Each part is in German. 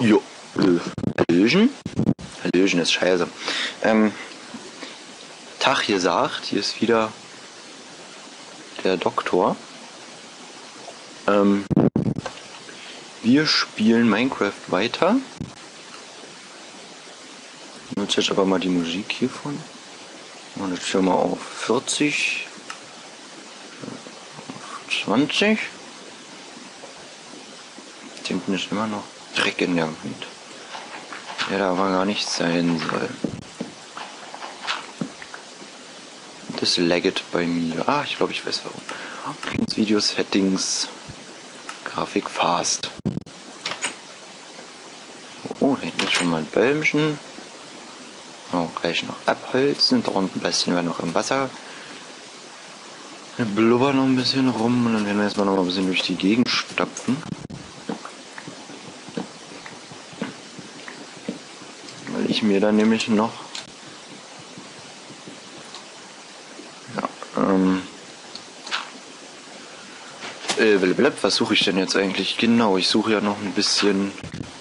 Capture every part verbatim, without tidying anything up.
Jo. Hallöchen. Hallöchen ist scheiße. Ähm, Tag gesagt, hier ist wieder der Doktor. Ähm, wir spielen Minecraft weiter. Ich nutze jetzt aber mal die Musik hiervon. Und jetzt hier mal auf vierzig. Auf zwanzig. Hinten ist immer noch Dreck in der Hand. Der da aber gar nicht sein soll. Das lagget bei mir. Ah, ich glaube, ich weiß warum. Video Settings. Grafik fast. Oh, da hinten ist schon mal ein Bäumchen. Oh, gleich noch abholzen. Da unten bisschen wir noch im Wasser. Wir blubbern noch ein bisschen rum und dann werden wir erstmal noch ein bisschen durch die Gegend stapfen. Mir dann nämlich noch ja, ähm, äh, blablabla, was suche ich denn jetzt eigentlich genau? Ich suche ja noch ein bisschen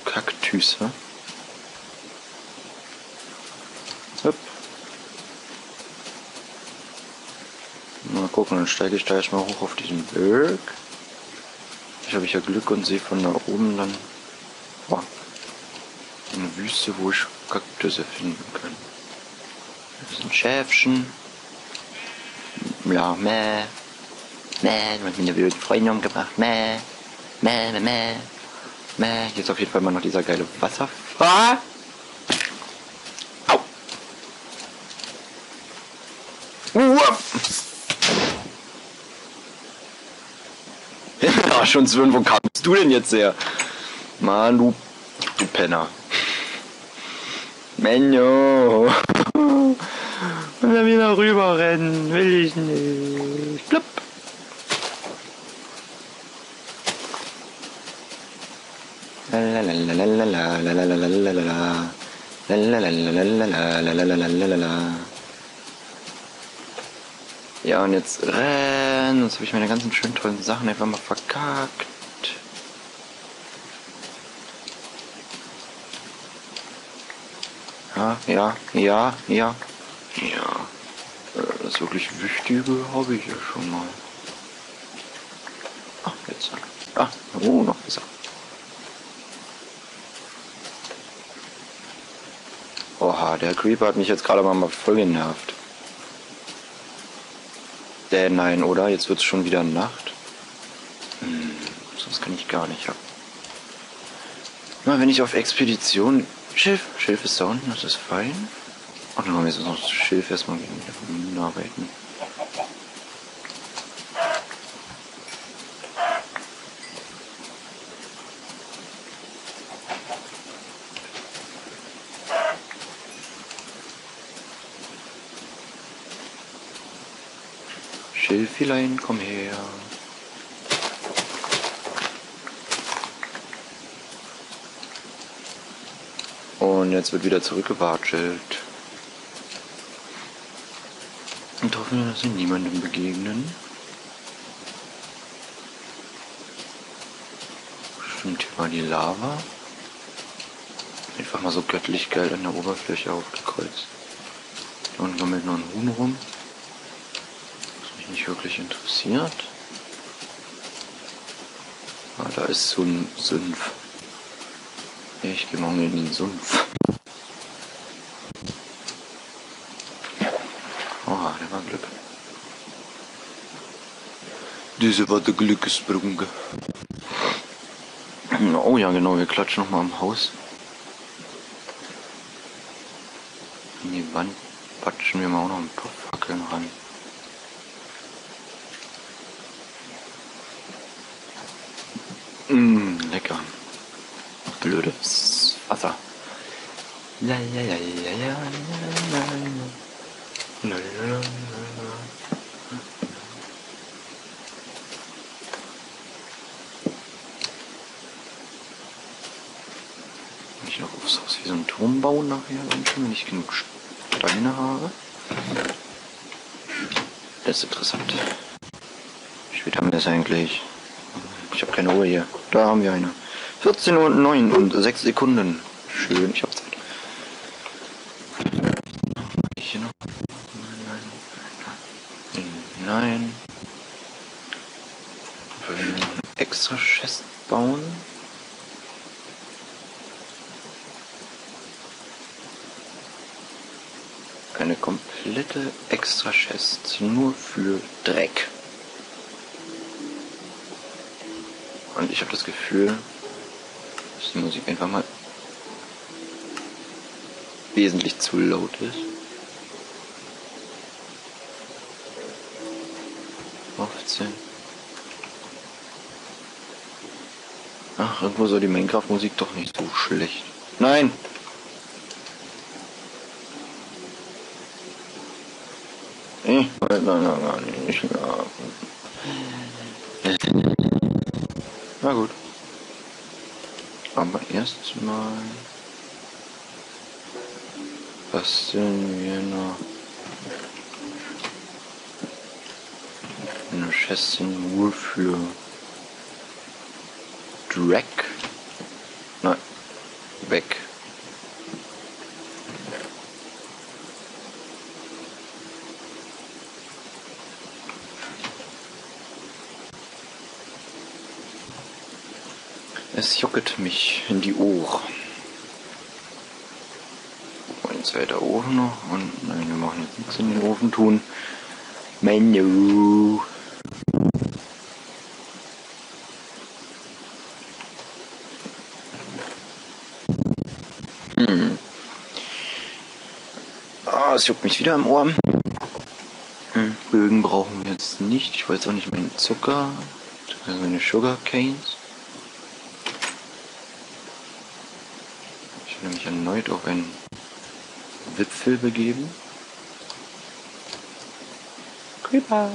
Kaktüse. Hopp. Mal gucken, dann steige ich da erstmal hoch auf diesen Berg. Ich habe ja Glück und sehe von da oben dann oh, eine Wüste, wo ich Kaktüse finden können. Das ist ein Schäfchen. Ja, meh. Meh, du hast mir eine wilde Freundin umgebracht. Meh. Meh, meh, meh. Meh. Jetzt auf jeden Fall mal noch dieser geile Wasserfall. Ah! Au! Uah! Ja, schon zwirn, wo kamst du denn jetzt her? Mann, du, du Penner. Menno! Und dann wieder rüber rennen, will ich nicht. Plupp! Ja, und jetzt rennen, sonst habe ich meine ganzen schönen tollen Sachen einfach mal verkackt. Ja, ja, ja, ja. Ja. Das wirklich Wichtige habe ich ja schon mal. Ach, jetzt. Ah, oh, noch besser. Oha, der Creeper hat mich jetzt gerade mal voll genervt. Äh, nein, oder? Jetzt wird es schon wieder Nacht. Hm, sonst kann ich gar nicht ab. Mal, wenn ich auf Expedition... Schilf, Schilf ist da unten, das ist fein. Und dann haben wir jetzt noch das Schilf erstmal gegen die Minen arbeiten. Schilfilein, komm her. Und jetzt wird wieder zurückgewatschelt. Und hoffen wir, dass wir niemandem begegnen. Stimmt, hier war die Lava. Einfach mal so göttlich geil an der Oberfläche aufgekreuzt. Hier unten gammelt noch ein Huhn rum. Was mich nicht wirklich interessiert. Ah, da ist so ein Sumpf. Ich gehe morgen in den Sumpf. Oha, der war Glück. Diese war der Glückssprung. Oh ja, genau, wir klatschen nochmal am Haus. In die Wand patschen wir mal auch noch ein paar Fackeln ran. Mmm, lecker. Blödes Wasser. La, la, la, la, la, la, la, la, la. Wenn ich noch aufs Haus wie so einen Turm bauen nachher, dann schon, wenn ich genug Steine habe. Das ist interessant. Wie spät haben wir das eigentlich? Ich habe keine Uhr hier. Da haben wir eine. vierzehn Uhr neun und sechs Sekunden. Schön, ich hab Zeit. Nein. Extra Chest bauen. Eine komplette Extra Chest nur für Dreck. Und ich habe das Gefühl, dass die Musik einfach mal wesentlich zu laut ist. fünfzehn. Ach, irgendwo soll die Minecraft-Musik doch nicht so schlecht. Nein! Ich weiß noch gar nicht. Na gut. Aber erstmal basteln wir noch eine Chest nur für Dreck. Nein. Weg. Es jucket mich in die Ohren. Ein zweiter Ofen noch. Und nein, wir machen jetzt nichts in den Ofen tun. Menü. Hm. Ah, es juckt mich wieder im Ohr. Hm. Bögen brauchen wir jetzt nicht. Ich weiß auch nicht meinen Zucker. Also meine Sugar Canes. Ich will mich erneut auf einen Wipfel begeben. Creeper.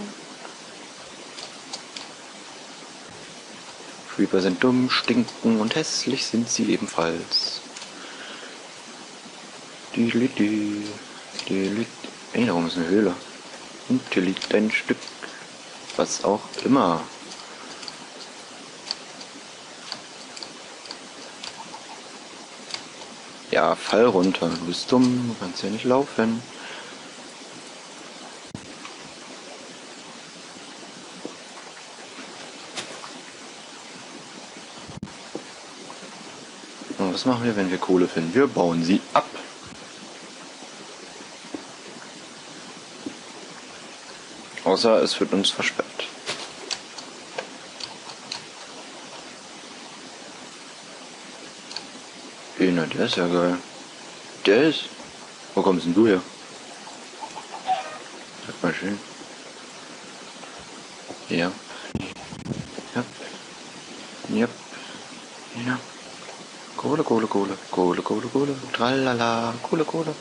Creeper sind dumm, stinken und hässlich sind sie ebenfalls. Die Lütti, die Lütti. Ey, da oben ist eine Höhle. Und hier liegt ein Stück, was auch immer. Ja, fall runter. Du bist dumm, du kannst ja nicht laufen. Was machen wir, wenn wir Kohle finden? Wir bauen sie ab. Außer es wird uns versperrt. Hey, na, der ist ja geil. Der ist... Wo kommst denn du her? Sag mal schön. Ja. Ja. Ja. Ja. Kohle, Kohle, Kohle, Kohle, Kohle, Kohle, tralala, Kohle, Kohle.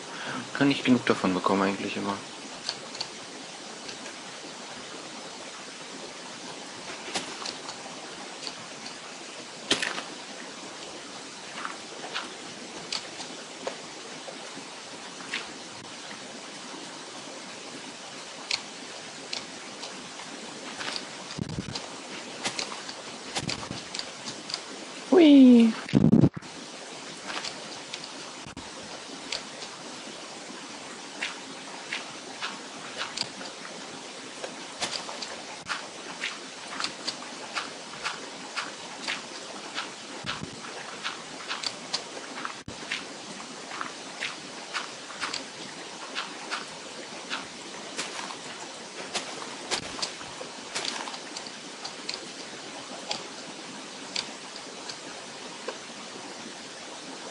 Kann nicht genug davon bekommen eigentlich immer. Hui!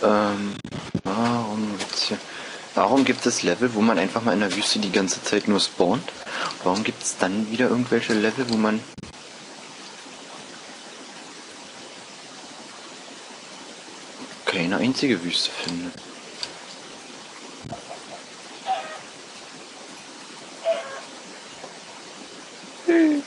Ähm, warum gibt's hier... Warum gibt es Level, wo man einfach mal in der Wüste die ganze Zeit nur spawnt? Warum gibt es dann wieder irgendwelche Level, wo man... keine einzige Wüste findet? Hm.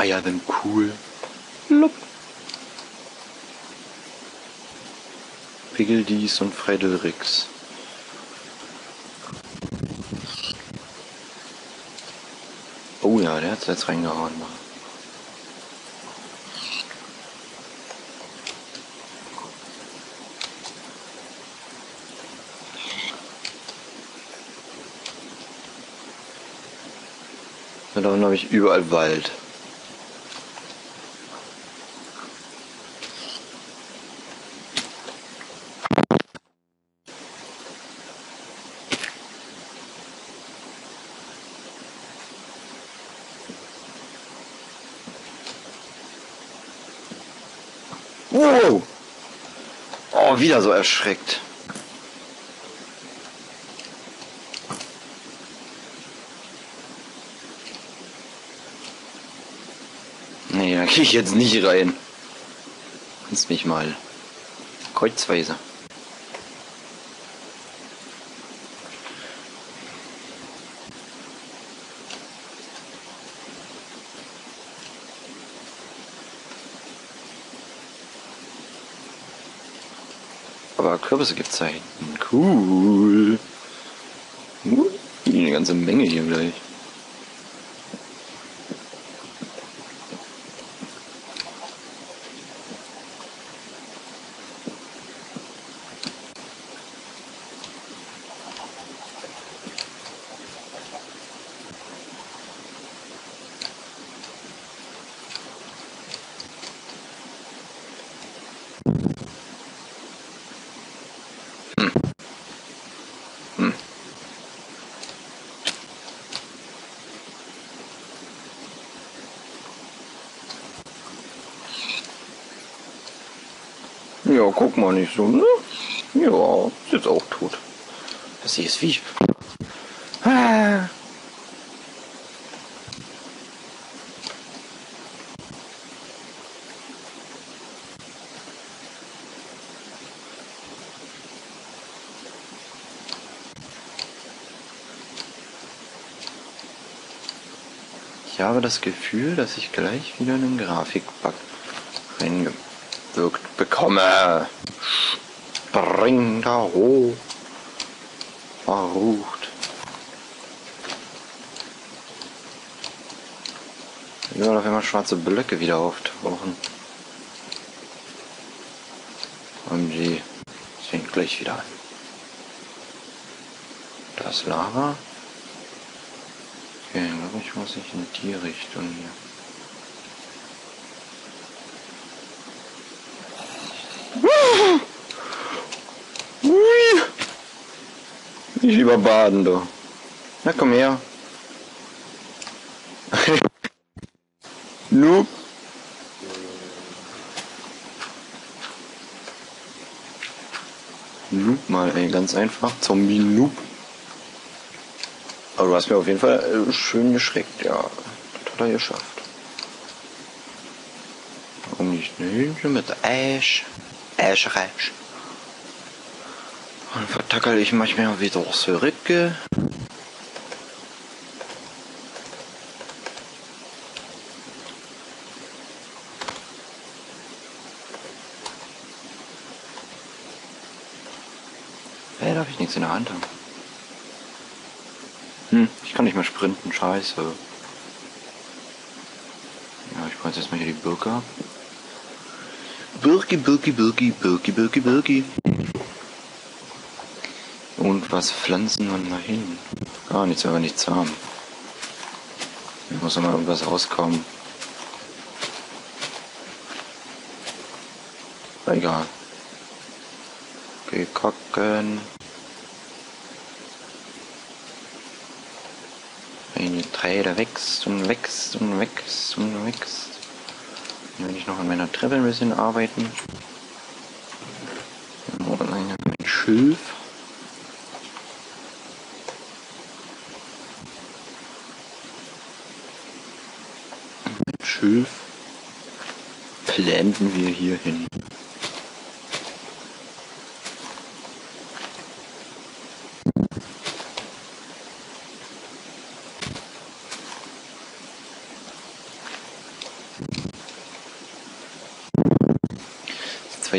Ah ja, dann cool. Lupp. Piggeldies und Freidelrix. Oh ja, der hat's jetzt reingehauen. Und davon habe ich überall Wald. Wow! Oh, wieder so erschreckt. Nee, da gehe ich jetzt nicht rein. Kannst mich mal kreuzweise. Aber Kürbisse gibt's da hinten. Cool. Uh, eine ganze Menge hier gleich. Ja, guck mal nicht so, ne? Ja, ist jetzt auch tot. Das ist wie... Ah. Ich habe das Gefühl, dass ich gleich wieder einen Grafikbug reingepackt bekomme. Spring da hoch. Verrucht. Überall auf einmal schwarze Blöcke wieder auftauchen. Und die fängt gleich wieder an. Das Lava. Okay, glaube ich, muss ich in die Richtung hier. Ich überbaden, du. Na komm her. Noob. Noob mal, ey, ganz einfach. Zombie Noob. Aber du hast mir auf jeden Fall schön geschreckt, ja. Das hat er geschafft. Warum nicht ein Hühnchen mit Esch? Esch, Esch. Dann vertackel ich manchmal wieder zurück. Hey, darf ich nichts in der Hand haben? Hm, ich kann nicht mehr sprinten, scheiße. Ja, ich brauche jetzt mal hier die Birke ab. Birki, Birki, Birki, Birki, Birki, Birki. Und was pflanzen wir da hin? Gar nichts, wenn wir nichts haben. Hier muss mal irgendwas rauskommen. Egal. Gekacken. Ein Getreide wächst und wächst und wächst und wächst. Dann will ich noch an meiner Treppe ein bisschen arbeiten. Oder ein Schilf. Schilf planten wir hier hin.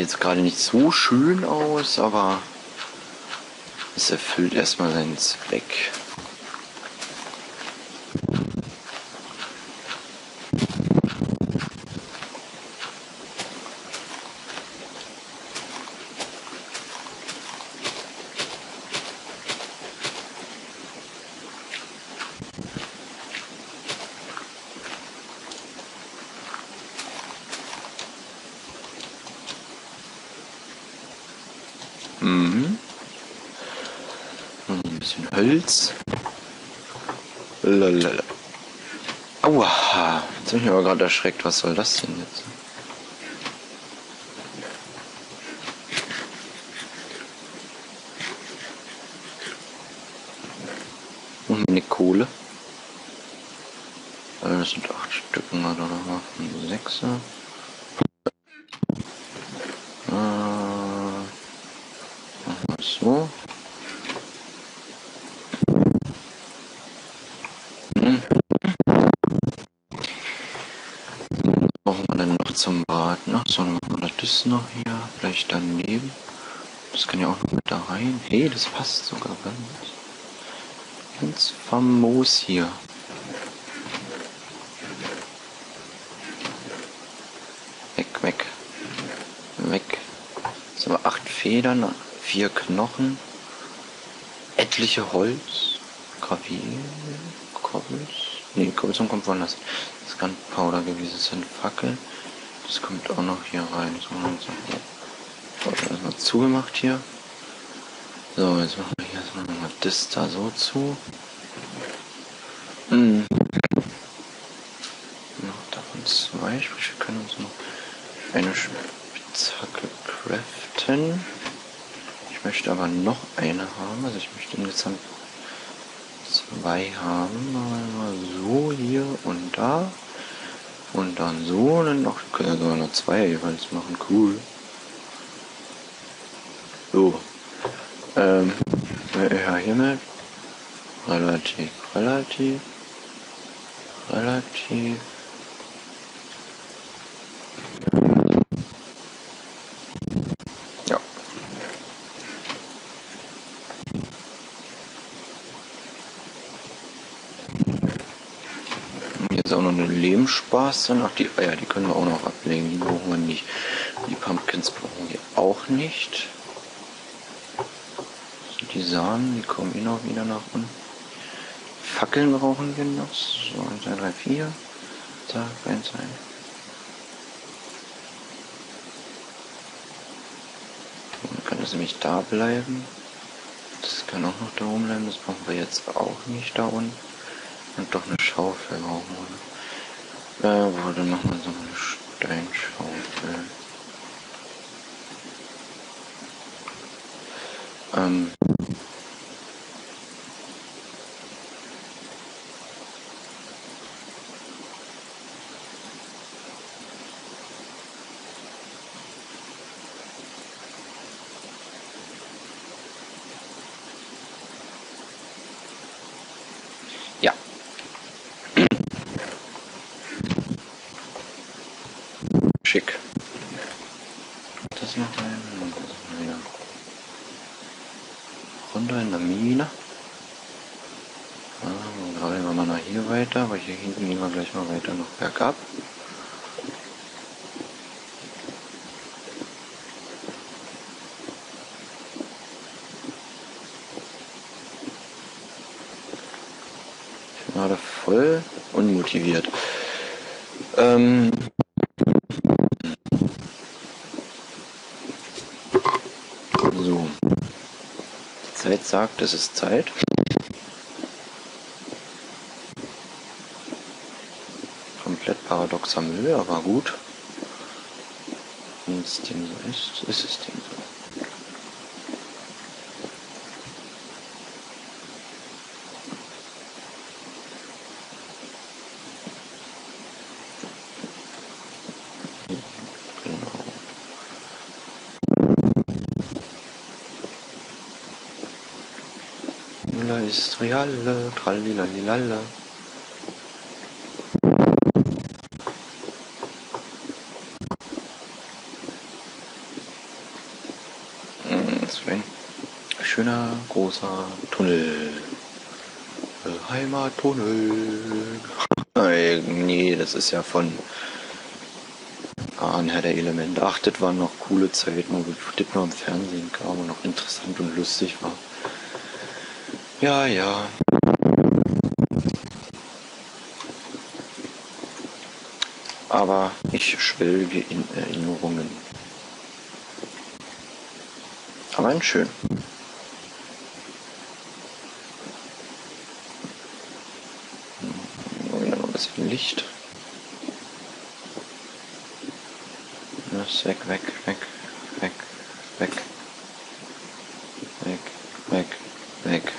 zwar jetzt gerade nicht so schön aus, aber es erfüllt erstmal seinen Zweck. Mhm. Ein bisschen Holz. Lalalala. Aua. Jetzt bin ich aber gerade erschreckt. Was soll das denn jetzt? Und eine Kohle. Das sind acht Stücken oder noch von sechs. So. Hm. Brauchen wir dann noch zum Braten? Ach so, dann machen wir das noch hier. Vielleicht daneben. Das kann ja auch noch mit da rein. Hey, das passt sogar ganz. Ganz famos hier. Weg, weg. Weg. Das sind aber acht Federn. Vier Knochen, etliche Holz, Gravier, Kobbels, ne, Kobbels kommt woanders. Das kann Powder gewesen sein, Fackel, das kommt auch noch hier rein. So, so. Das erstmal zugemacht hier. So, jetzt machen wir hier erstmal nochmal das da so zu. Hm. Noch davon zwei, sprich, wir können uns noch eine Spitzhacke craften. Ich möchte aber noch eine haben, also ich möchte insgesamt zwei haben. Mal so hier und da und dann so und dann noch, wir können ja sogar noch zwei jeweils machen, cool. So, ähm, ja, hiermit relativ, relativ, relativ. Auch noch eine Lebensspaß dann. Ach, die Eier, die können wir auch noch ablegen. Die brauchen wir nicht. Die Pumpkins brauchen wir auch nicht. So, die Samen, die kommen eh noch wieder nach unten. Fackeln brauchen wir noch. So, eins, zwei, drei, vier. Zack, eins, eins. Dann kann das nämlich da bleiben. Das kann auch noch da oben bleiben. Das brauchen wir jetzt auch nicht da unten. Und doch eine Schaufel brauchen wir. Ja, aber dann machen wir so eine Steinschaufel. Ähm. Ja. Schick. Das noch rein und das noch wieder. Runter in der Mine. Ah, gerade gehen wir mal nach hier weiter, aber hier hinten gehen wir gleich mal weiter noch bergab. Ich bin gerade voll unmotiviert. Ähm. So, die Zeit sagt, es ist Zeit. Komplett paradoxer Müll, aber gut. Wenn es dem so ist, ist es dem so. Ist reale, tralilalilala. schöner großer Tunnel. Heimattunnel. Nee, das ist ja von An Herr der Elemente. Ach, das waren noch coole Zeiten, wo das noch im Fernsehen kam und noch interessant und lustig war. Ja, ja. Aber ich schwelge in Erinnerungen. Aber ein schön. Wieder noch ein bisschen Licht. Weg, weg, weg, weg, weg, weg, weg, weg.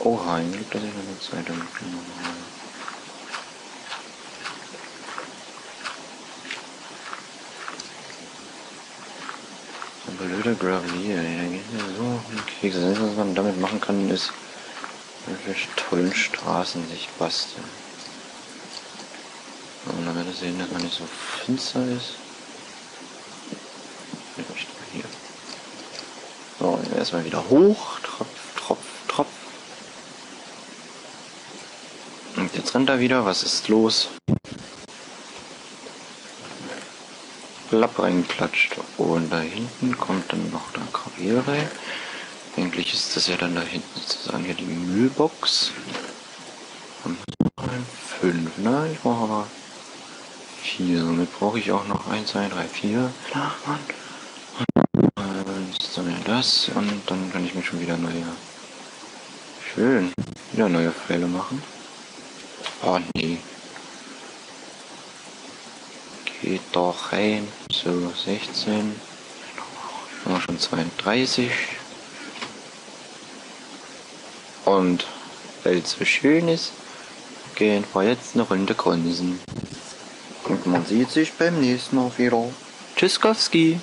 Oha, ich glaube, dass ich noch eine Zeit damit genommen habe. Blöder Gravier, da geht ja so ein Keks. Das Einzige, was man damit machen kann, ist wirklich tollen Straßen sich basteln. Und damit das sehen, dass man nicht so finster ist. Vielleicht hier. So, erstmal wieder hoch. Tropf, tropf, tropf. Und jetzt rennt er wieder. Was ist los? Klapp reinklatscht und da hinten kommt dann noch der Gravier rein. Eigentlich ist das ja dann da hinten sozusagen hier die Müllbox. fünf, na, ich brauche aber vier. Somit brauche ich auch noch eins, zwei, drei, vier. Und dann ist dann ja das und dann kann ich mir schon wieder neue. Schön. Wieder neue Pfeile machen. Oh nee. Geht doch rein. So, sechzehn. Haben wir schon zweiunddreißig. Und weil es so schön ist, gehen wir jetzt eine Runde grunzen. Und man sieht sich beim nächsten Mal wieder. Tschüsskowski.